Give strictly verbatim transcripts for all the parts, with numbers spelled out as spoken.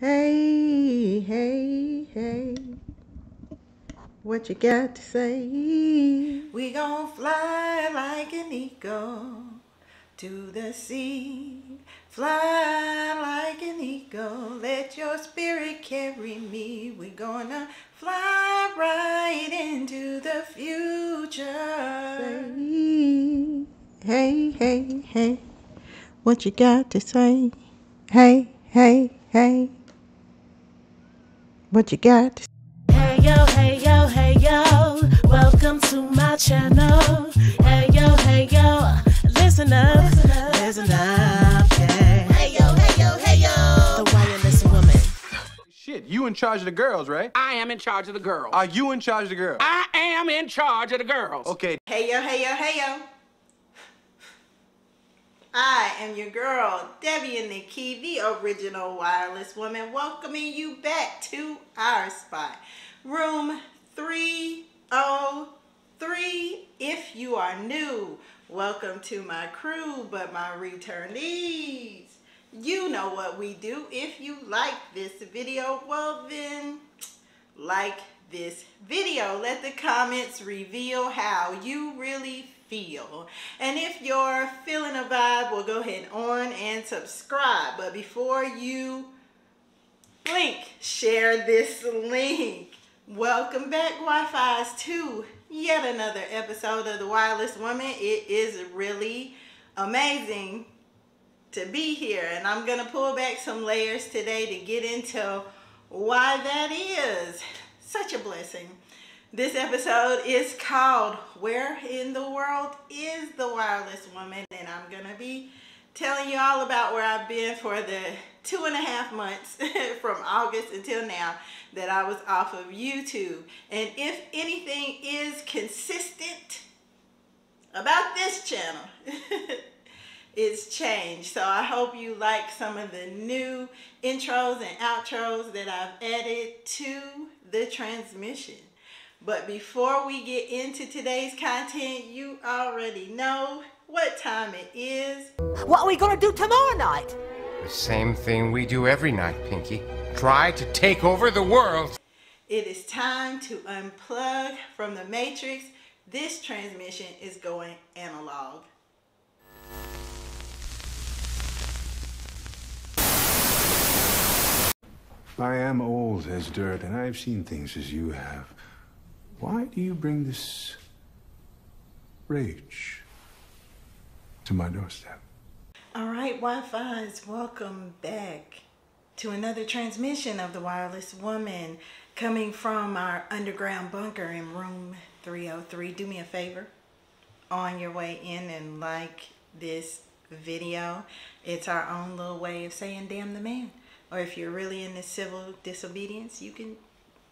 Hey, hey, hey, what you got to say? We gon' fly like an eagle to the sea. Fly like an eagle, let your spirit carry me. We're gonna fly right into the future. Say, hey, hey, hey, what you got to say? Hey, hey, hey, what you got to say? Hey yo, hey yo, hey yo, welcome to my channel. Hey yo, hey yo, listen up, listen up, listen up, yeah. Hey yo, hey yo, hey yo, the wireless woman. Shit, you in charge of the girls, right? I am in charge of the girls. Are you in charge of the girls? I am in charge of the girls. Okay. Hey yo, hey yo, hey yo. I am your girl, Devian Nikei, the original wireless woman, welcoming you back to our spot. Room three oh three, if you are new. Welcome to my crew, but my returnees. You know what we do. If you like this video, well then, like this video. Let the comments reveal how you really feel. Feel. And if you're feeling a vibe, well, go ahead on and subscribe. But before you blink, share this link. Welcome back, Wi-Fi's, to yet another episode of The Wireless Woman. It is really amazing to be here, and I'm gonna pull back some layers today to get into why that is such a blessing. This episode is called, Where in the World is the Wireless Woman? And I'm going to be telling you all about where I've been for the two and a half months from August until now that I was off of YouTube. And if anything is consistent about this channel, it's changed. So I hope you like some of the new intros and outros that I've added to the transmission. But before we get into today's content, you already know what time it is. What are we gonna do tomorrow night? The same thing we do every night, Pinky. Try to take over the world. It is time to unplug from the Matrix. This transmission is going analog. I am old as dirt, and I've seen things as you have. Why do you bring this rage to my doorstep? All right, Wi-Fi's, welcome back to another transmission of The Wireless Woman, coming from our underground bunker in room three oh three. Do me a favor, on your way in, and like this video. It's our own little way of saying damn the man. Or if you're really into civil disobedience, you can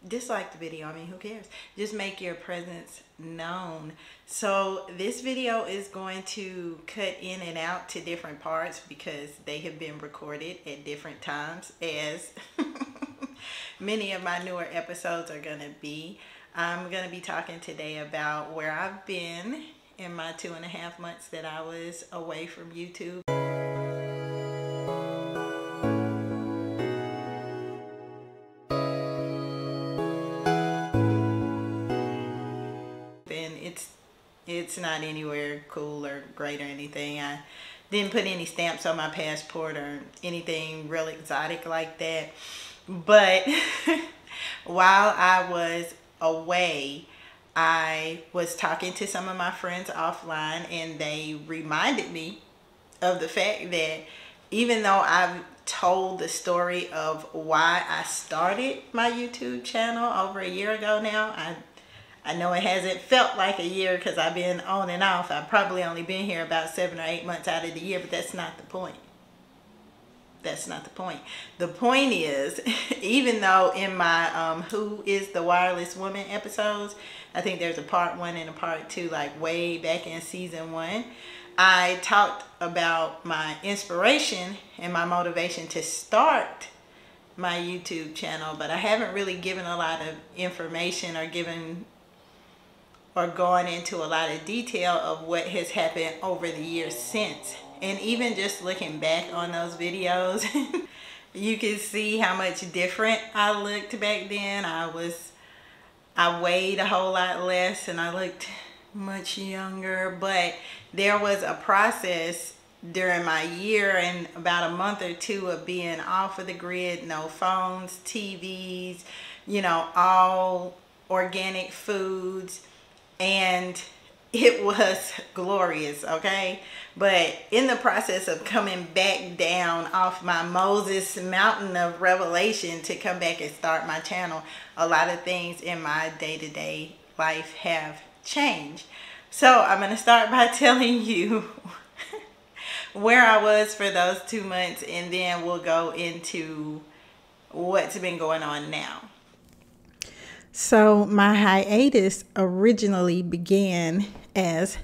dislike the video. I mean, who cares? Just make your presence known. So this video is going to cut in and out to different parts because they have been recorded at different times, as many of my newer episodes are going to be. I'm going to be talking today about where I've been in my two and a half months that I was away from YouTube. It's not anywhere cool or great or anything. I didn't put any stamps on my passport or anything real exotic like that. But while I was away, I was talking to some of my friends offline, and they reminded me of the fact that even though I've told the story of why I started my YouTube channel over a year ago now, I I know it hasn't felt like a year because I've been on and off. I've probably only been here about seven or eight months out of the year, but that's not the point. That's not the point. The point is, even though in my um, Who is the Wireless Woman episodes, I think there's a part one and a part two, like way back in season one, I talked about my inspiration and my motivation to start my YouTube channel, but I haven't really given a lot of information or given or going into a lot of detail of what has happened over the years since. And even just looking back on those videos, you can see how much different I looked back then. I was, I weighed a whole lot less and I looked much younger, but there was a process during my year and about a month or two of being off of the grid, no phones, T Vs, you know, all organic foods, and it was glorious, okay? But in the process of coming back down off my Moses mountain of revelation to come back and start my channel, a lot of things in my day-to-day life have changed. So I'm going to start by telling you where I was for those two months, and then we'll go into what's been going on now. So my hiatus originally began as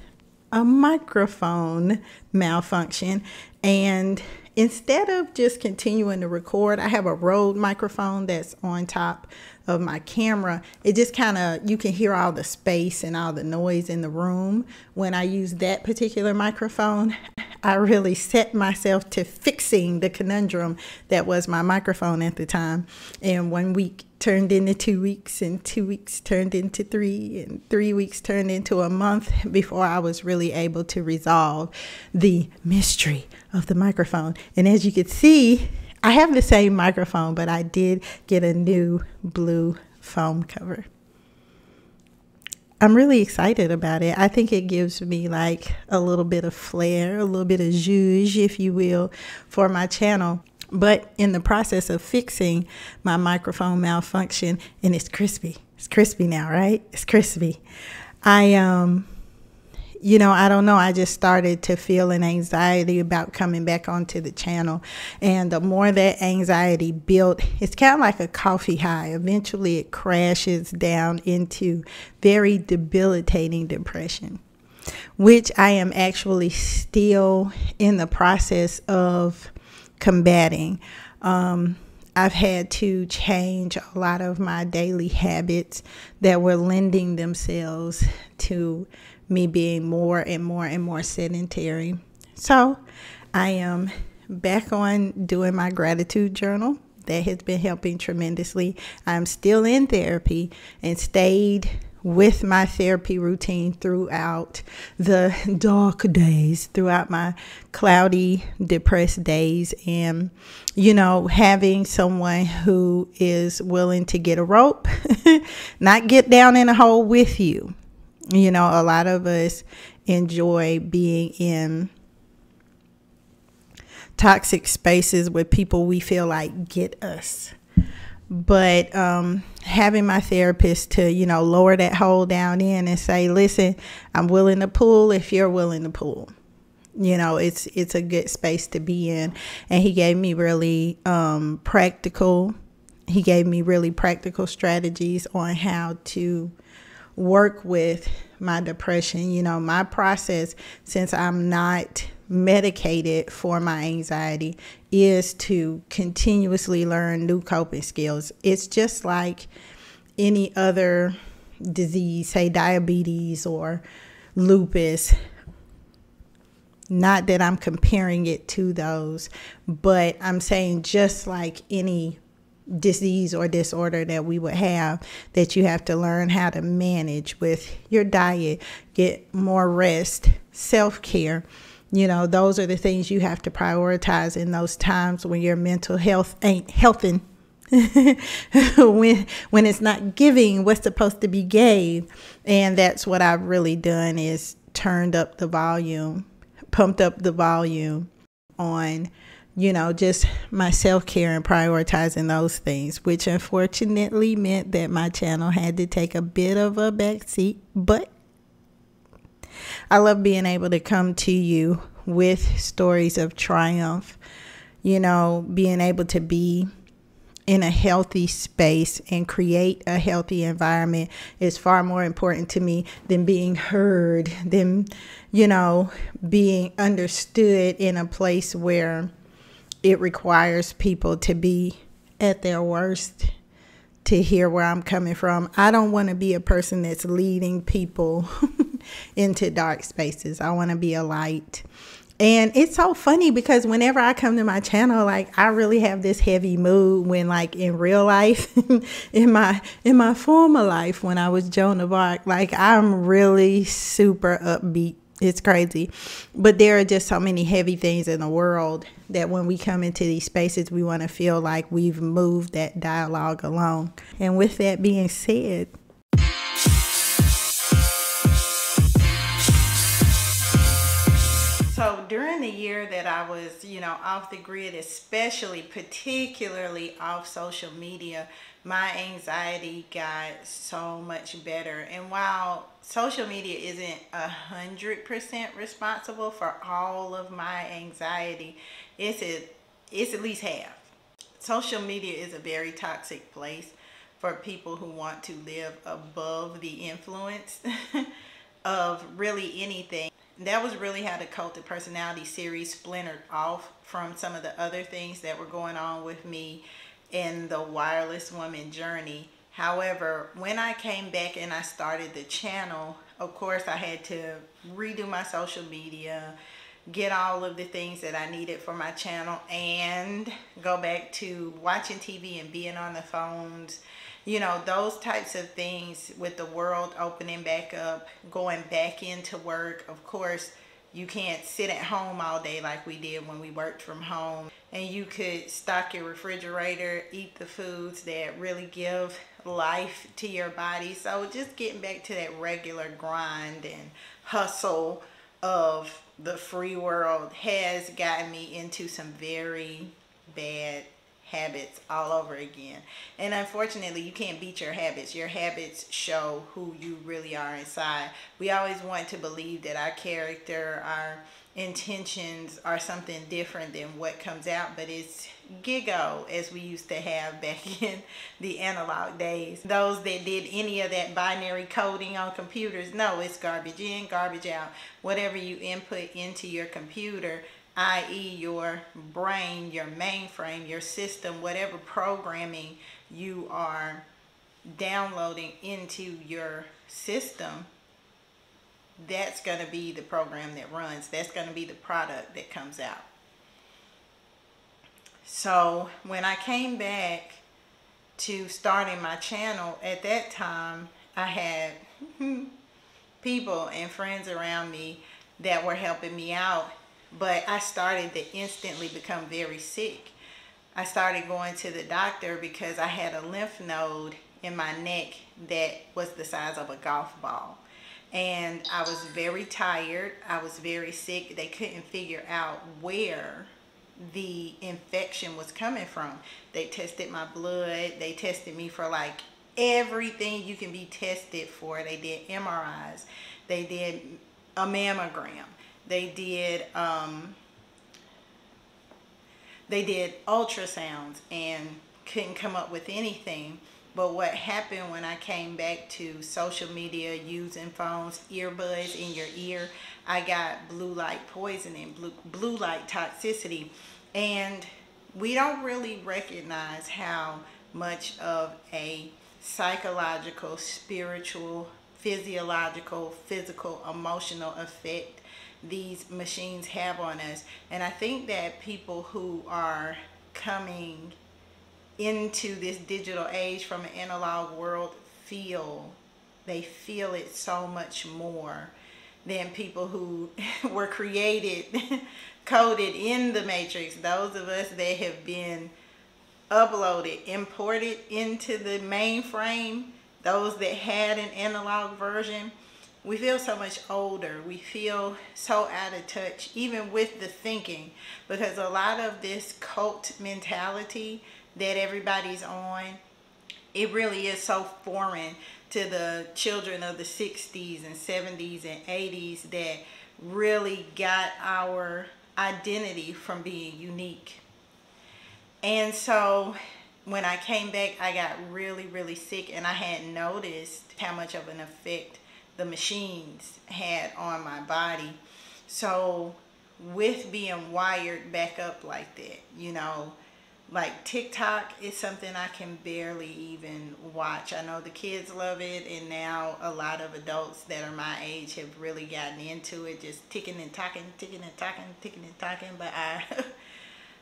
a microphone malfunction, and instead of just continuing to record, I have a Rode microphone that's on top of my camera. It just kind of, you can hear all the space and all the noise in the room. When I use that particular microphone, I really set myself to fixing the conundrum that was my microphone at the time. And one week turned into two weeks, and two weeks turned into three, and three weeks turned into a month before I was really able to resolve the mystery of the microphone. And as you can see, I have the same microphone, but I did get a new blue foam cover. I'm really excited about it. I think it gives me like a little bit of flair, a little bit of zhuzh, if you will, for my channel. But in the process of fixing my microphone malfunction, and it's crispy, it's crispy now, right? It's crispy. I, um, you know, I don't know. I just started to feel an anxiety about coming back onto the channel. And the more that anxiety built, it's kind of like a coffee high. Eventually it crashes down into very debilitating depression, which I am actually still in the process of combating. Um, I've had to change a lot of my daily habits that were lending themselves to me being more and more and more sedentary. So I am back on doing my gratitude journal. That has been helping tremendously. I'm still in therapy and stayed with my therapy routine throughout the dark days, throughout my cloudy, depressed days. And, you know, having someone who is willing to get a rope, not get down in a hole with you. You know, a lot of us enjoy being in toxic spaces with people we feel like get us. But um, having my therapist to, you know, lower that hole down in and say, listen, I'm willing to pull if you're willing to pull. You know, it's it's a good space to be in. And he gave me really um, practical. He gave me really practical strategies on how to work with my depression. You know, my process, since I'm not medicated for my anxiety, is to continuously learn new coping skills. It's just like any other disease, say diabetes or lupus. Not that I'm comparing it to those, but I'm saying just like any disease or disorder that we would have, that you have to learn how to manage with your diet, get more rest, self-care. You know, those are the things you have to prioritize in those times when your mental health ain't healthin', when when it's not giving what's supposed to be gave. And that's what I've really done, is turned up the volume, pumped up the volume on, you know, just my self-care and prioritizing those things, which unfortunately meant that my channel had to take a bit of a backseat, but I love being able to come to you with stories of triumph, you know, being able to be in a healthy space and create a healthy environment is far more important to me than being heard, than, you know, being understood in a place where it requires people to be at their worst to hear where I'm coming from. I don't want to be a person that's leading people into dark spaces. I want to be a light. And it's so funny because whenever I come to my channel, like I really have this heavy mood when like in real life, in my in my former life when I was Joan of Arc, like I'm really super upbeat. It's crazy. But there are just so many heavy things in the world that when we come into these spaces, we want to feel like we've moved that dialogue along. And with that being said, so during the year that I was, you know, off the grid, especially particularly off social media, my anxiety got so much better. And while social media isn't a hundred percent responsible for all of my anxiety, it's a, it's at least half. Social media is a very toxic place for people who want to live above the influence of really anything. That was really how the Cult of Personality series splintered off from some of the other things that were going on with me in the Wireless Woman journey. However, when I came back and I started the channel, of course I had to redo my social media, get all of the things that I needed for my channel, and go back to watching T V and being on the phones. You know, those types of things with the world opening back up, going back into work. Of course, you can't sit at home all day like we did when we worked from home. And you could stock your refrigerator, eat the foods that really give life to your body. So just getting back to that regular grind and hustle of the free world has gotten me into some very bad habits all over again. And unfortunately, you can't beat your habits. Your habits show who you really are inside. We always want to believe that our character, our intentions are something different than what comes out, but it's gigo, as we used to have back in the analog days. Those that did any of that binary coding on computers, no, it's garbage in, garbage out. Whatever you input into your computer, that is your brain, your mainframe, your system, whatever programming you are downloading into your system, that's going to be the program that runs. That's going to be the product that comes out. So when I came back to starting my channel, at that time I had people and friends around me that were helping me out. But I started to instantly become very sick. I started going to the doctor because I had a lymph node in my neck that was the size of a golf ball. And I was very tired. I was very sick. They couldn't figure out where the infection was coming from. They tested my blood. They tested me for like everything you can be tested for. They did M R Is. They did a mammogram. They did, um, they did ultrasounds and couldn't come up with anything. But what happened when I came back to social media, using phones, earbuds in your ear, I got blue light poisoning, blue, blue light toxicity. And we don't really recognize how much of a psychological, spiritual, physiological, physical, emotional effect these machines have on us. And I think that people who are coming into this digital age from an analog world feel, they feel it so much more than people who were created, coded in the Matrix. Those of us that have been uploaded, imported into the mainframe, those that had an analog version, we feel so much older. We feel so out of touch, even with the thinking, because a lot of this cult mentality that everybody's on, it really is so foreign to the children of the sixties and seventies and eighties that really got our identity from being unique. And so when I came back, I got really, really sick, and I had noticed how much of an effect the machines had on my body. So with being wired back up like that, you know, Like TikTok is something I can barely even watch. I know the kids love it, and now a lot of adults that are my age have really gotten into it, just ticking and talking, ticking and talking, ticking and talking. But I,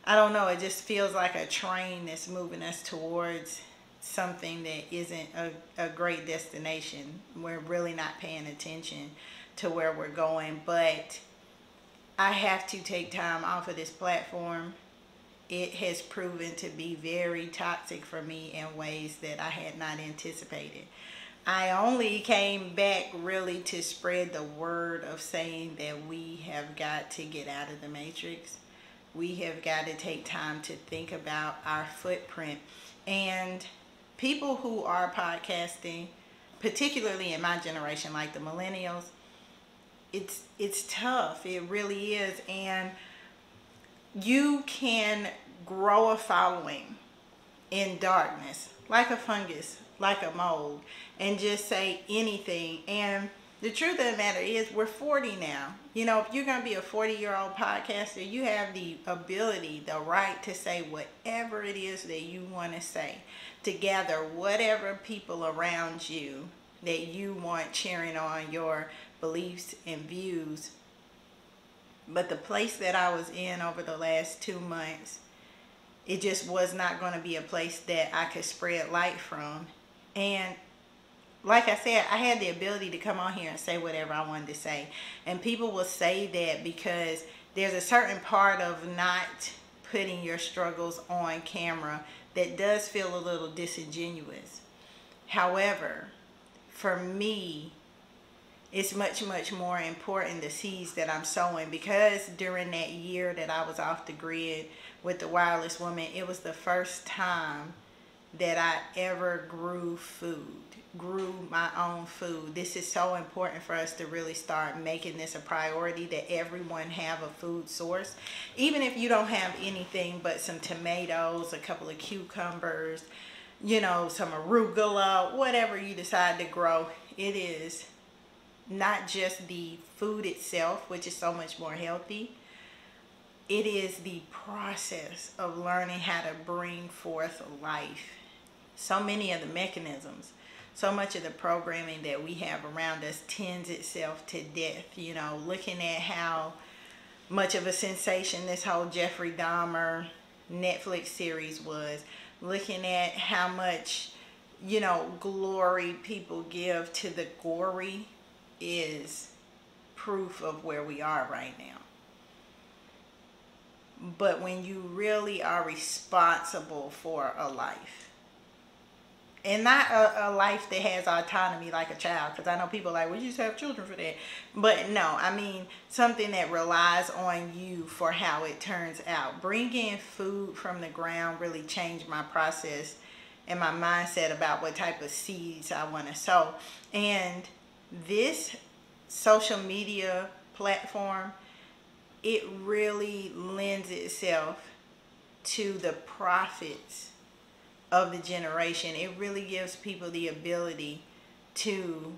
I don't know. It just feels like a train that's moving us towards something that isn't a, a great destination. We're really not paying attention to where we're going. But I have to take time off of this platform. It has proven to be very toxic for me in ways that I had not anticipated. I only came back really to spread the word of saying that we have got to get out of the matrix. We have got to take time to think about our footprint. And people who are podcasting, particularly in my generation, like the millennials, it's, it's tough. It really is. And you can grow a following in darkness, like a fungus, like a mold, and just say anything. And the truth of the matter is, we're forty now. You know, if you're going to be a forty year old podcaster, you have the ability, the right to say whatever it is that you want to say, to gather whatever people around you that you want cheering on your beliefs and views. But the place that I was in over the last two months, it just was not going to be a place that I could spread light from. And like I said, I had the ability to come on here and say whatever I wanted to say. And people will say that because there's a certain part of not putting your struggles on camera that does feel a little disingenuous. However, for me, it's much, much more important the seeds that I'm sowing, because during that year that I was off the grid with The Wireless Woman, it was the first time that I ever grew food, grew my own food. This is so important for us to really start making this a priority, that everyone have a food source. Even if you don't have anything but some tomatoes, a couple of cucumbers, you know, some arugula, whatever you decide to grow, it is not just the food itself, which is so much more healthy. It is the process of learning how to bring forth life. So many of the mechanisms, so much of the programming that we have around us tends itself to death. You know, looking at how much of a sensation this whole Jeffrey Dahmer Netflix series was, looking at how much, you know, glory people give to the gory, is proof of where we are right now. But when you really are responsible for a life, and not a, a life that has autonomy like a child, because I know people are like, well, you just have children for that. But no, I mean something that relies on you for how it turns out. Bringing food from the ground really changed my process and my mindset about what type of seeds I want to sow. And this social media platform, it really lends itself to the profits of the generation. It really gives people the ability to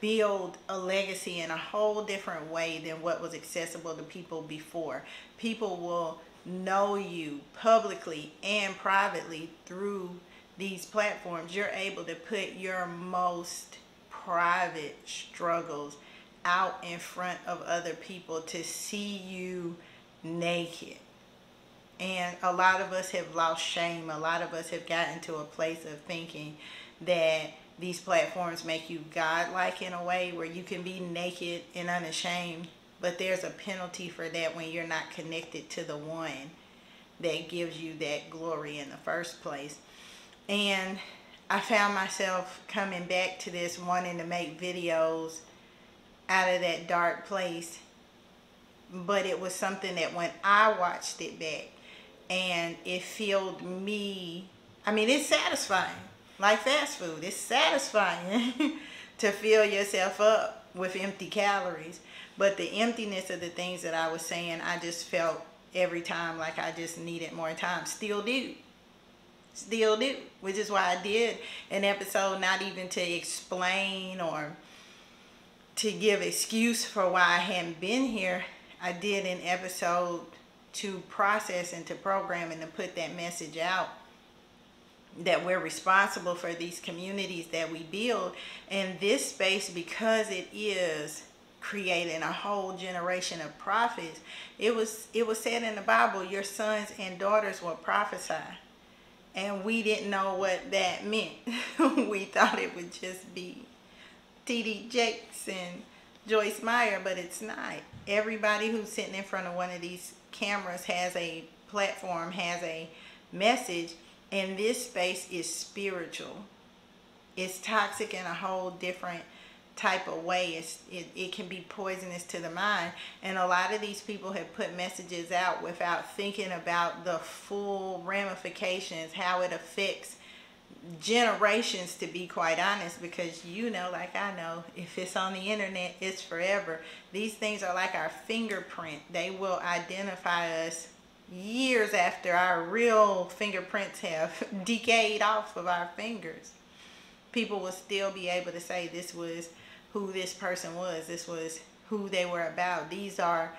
build a legacy in a whole different way than what was accessible to people before. People will know you publicly and privately through these platforms. You're able to put your most private struggles out in front of other people to see you naked. And a lot of us have lost shame. A lot of us have gotten to a place of thinking that these platforms make you godlike in a way where you can be naked and unashamed. But there's a penalty for that when you're not connected to the one that gives you that glory in the first place. And I found myself coming back to this, wanting to make videos out of that dark place. But it was something that when I watched it back, and it filled me, I mean, it's satisfying. Like fast food, it's satisfying to fill yourself up with empty calories. But the emptiness of the things that I was saying, I just felt every time like I just needed more time. Still do. Still do, which is why I did an episode not even to explain or to give excuse for why I hadn't been here. I did an episode to process and to program and to put that message out, that we're responsible for these communities that we build. And this space, because it is creating a whole generation of prophets, it was it was said in the Bible, your sons and daughters will prophesy. And we didn't know what that meant. We thought it would just be T D Jakes and Joyce Meyer, but it's not. Everybody who's sitting in front of one of these cameras has a platform, has a message, and this space is spiritual. It's toxic in a whole different type of way. It's, it, it can be poisonous to the mind, and a lot of these people have put messages out without thinking about the full ramifications, how it affects generations, to be quite honest, because you know, like I know, if it's on the internet, it's forever. These things are like our fingerprint. They will identify us years after our real fingerprints have decayed off of our fingers. People will still be able to say this was who this person was, this was who they were about. These are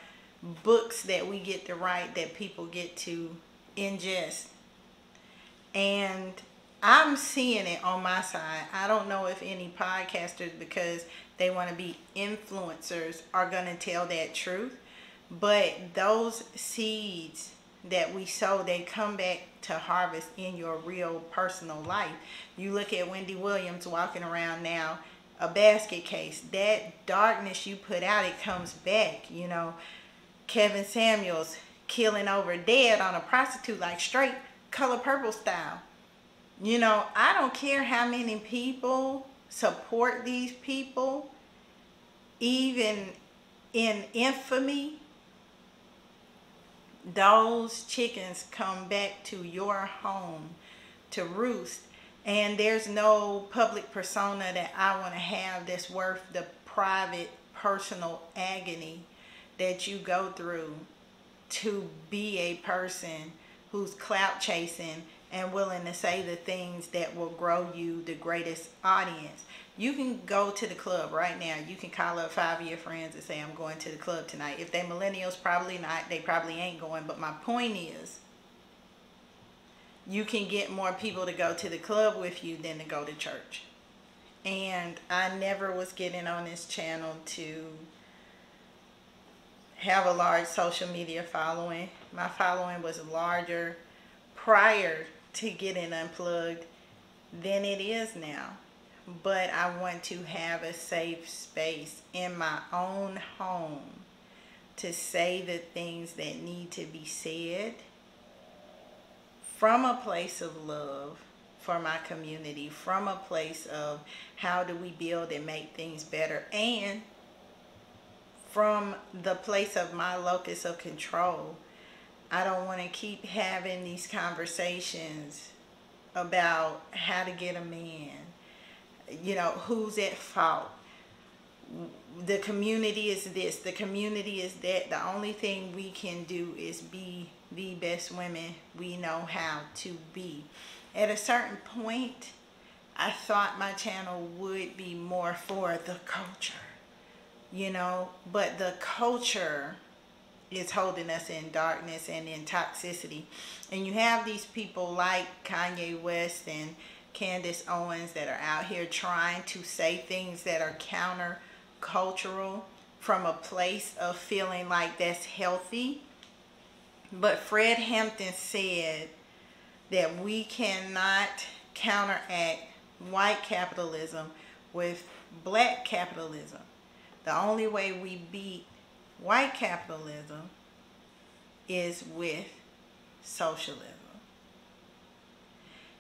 books that we get to write, that people get to ingest. And I'm seeing it on my side. I don't know if any podcasters, because they want to be influencers, are going to tell that truth. But those seeds that we sow, they come back to harvest in your real personal life. You look at Wendy Williams walking around now, a basket case. That darkness you put out, it comes back. You know, Kevin Samuels killing over dead on a prostitute, like straight Color Purple style. You know, I don't care how many people support these people, even in infamy, those chickens come back to your home to roost. And there's no public persona that I want to have that's worth the private, personal agony that you go through to be a person who's clout chasing and willing to say the things that will grow you the greatest audience. You can go to the club right now. You can call up five of your friends and say, I'm going to the club tonight. If they millennials, probably not. They probably ain't going. But my point is, you can get more people to go to the club with you than to go to church. And I never was getting on this channel to have a large social media following. My following was larger prior to getting unplugged than it is now. But I want to have a safe space in my own home to say the things that need to be said from a place of love for my community, from a place of how do we build and make things better, and from the place of my locus of control. I don't want to keep having these conversations about how to get a man, you know, who's at fault, the community is this, the community is that. The only thing we can do is be the best women we know how to be. At a certain point, I thought my channel would be more for the culture, you know, but the culture is holding us in darkness and in toxicity. And you have these people like Kanye West and Candace Owens that are out here trying to say things that are counter-cultural from a place of feeling like that's healthy. But Fred Hampton said that we cannot counteract white capitalism with black capitalism. The only way we beat white capitalism is with socialism.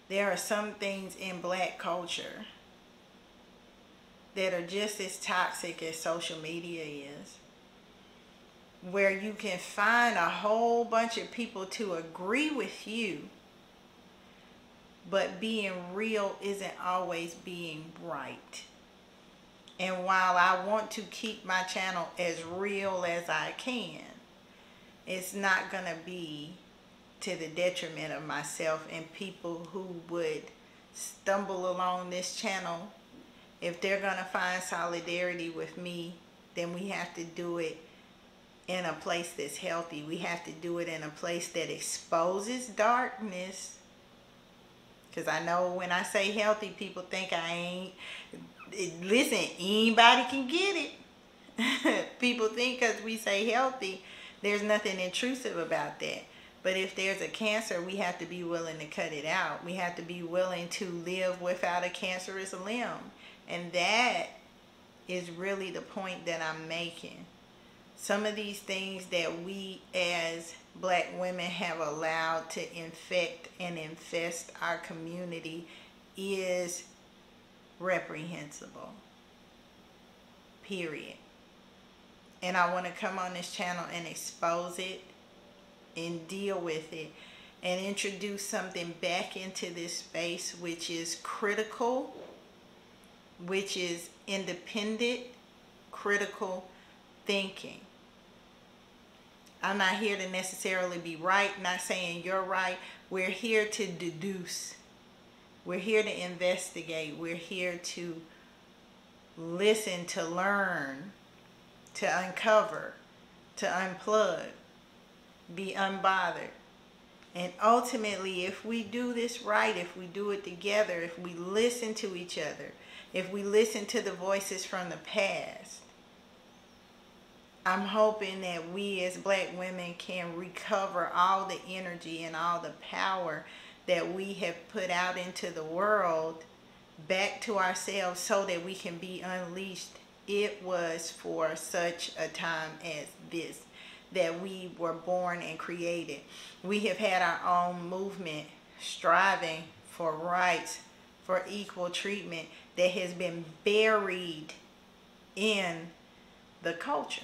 There are some things in black culture that are just as toxic as social media is, where you can find a whole bunch of people to agree with you, but being real isn't always being right. And while I want to keep my channel as real as I can, it's not gonna be to the detriment of myself and people who would stumble along this channel. If they're gonna find solidarity with me, then we have to do it in a place that's healthy. We have to do it in a place that exposes darkness. Because I know when I say healthy, people think I ain't. Listen, anybody can get it. People think because we say healthy, there's nothing intrusive about that. But if there's a cancer, we have to be willing to cut it out. We have to be willing to live without a cancerous limb. And that is really the point that I'm making. Some of these things that we as black women have allowed to infect and infest our community is reprehensible. Period. And I want to come on this channel and expose it and deal with it and introduce something back into this space which is critical, which is independent, critical thinking. I'm not here to necessarily be right, not saying you're right. We're here to deduce. We're here to investigate. We're here to listen, to learn, to uncover, to unplug, be unbothered. And ultimately, if we do this right, if we do it together, if we listen to each other, if we listen to the voices from the past, I'm hoping that we as black women can recover all the energy and all the power that we have put out into the world back to ourselves so that we can be unleashed. It was for such a time as this that we were born and created. We have had our own movement striving for rights, for equal treatment that has been buried in the culture.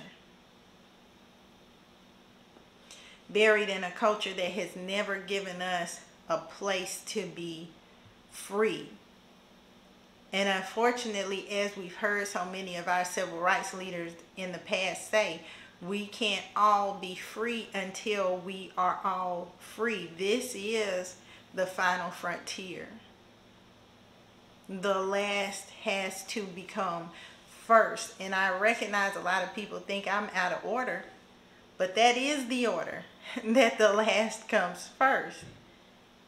Buried in a culture that has never given us a place to be free. And unfortunately, as we've heard so many of our civil rights leaders in the past say, we can't all be free until we are all free. This is the final frontier. The last has to become first. And I recognize a lot of people think I'm out of order, but that is the order, that the last comes first.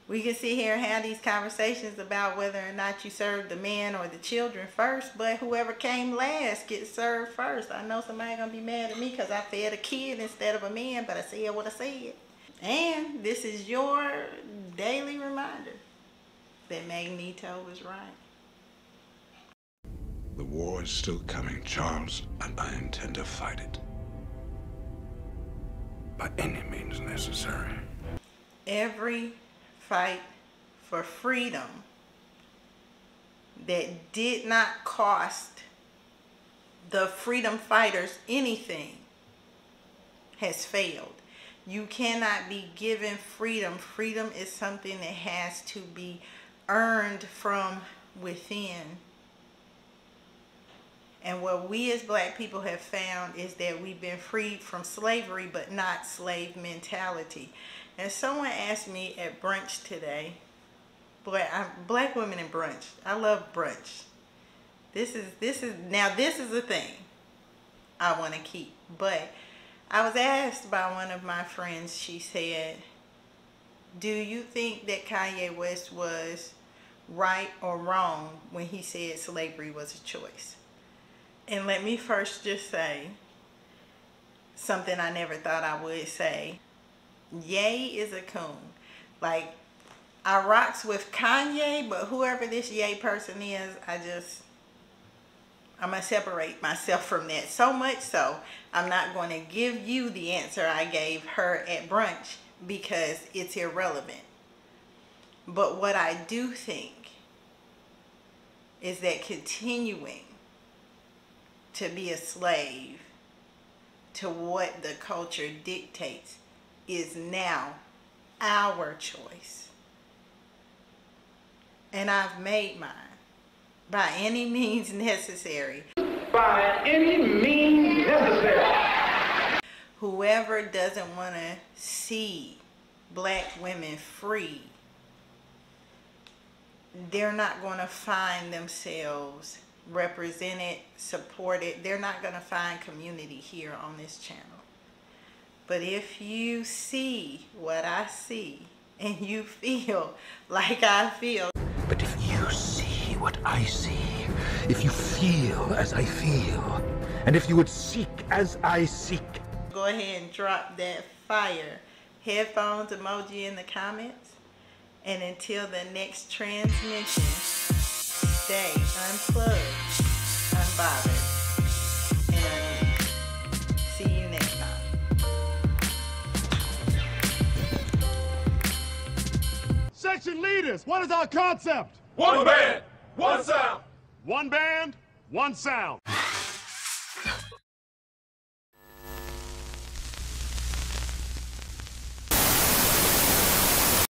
We can sit here and have these conversations about whether or not you serve the man or the children first, but whoever came last gets served first. I know somebody gonna be mad at me because I fed a kid instead of a man, but I said what I said. And this is your daily reminder that Magneto was right. The war is still coming, Charles, and I intend to fight it by any means necessary. Every fight for freedom that did not cost the freedom fighters anything has failed. You cannot be given freedom. Freedom is something that has to be earned from within. And what we as black people have found is that we've been freed from slavery, but not slave mentality. And someone asked me at brunch today, boy, I'm, black women in brunch. I love brunch. This is, this is, now this is a thing I want to keep. But I was asked by one of my friends, she said, do you think that Kanye West was right or wrong when he said slavery was a choice? And let me first just say something I never thought I would say. Ye is a coon. Like, I rocks with Kanye, but whoever this Ye person is, I just, I'm going to separate myself from that so much so I'm not going to give you the answer I gave her at brunch because it's irrelevant. But what I do think is that continuing to be a slave to what the culture dictates is now our choice. And I've made mine by any means necessary. By any means necessary. Whoever doesn't want to see black women free, they're not going to find themselves represented, supported. They're not going to find community here on this channel. But if you see what I see and you feel like I feel. But if you see what I see, if you feel as I feel, and if you would seek as I seek. Go ahead and drop that fire headphones emoji in the comments. And until the next transmission, stay unplugged, unbothered. Section leaders, what is our concept? One band, one sound. One band, one sound.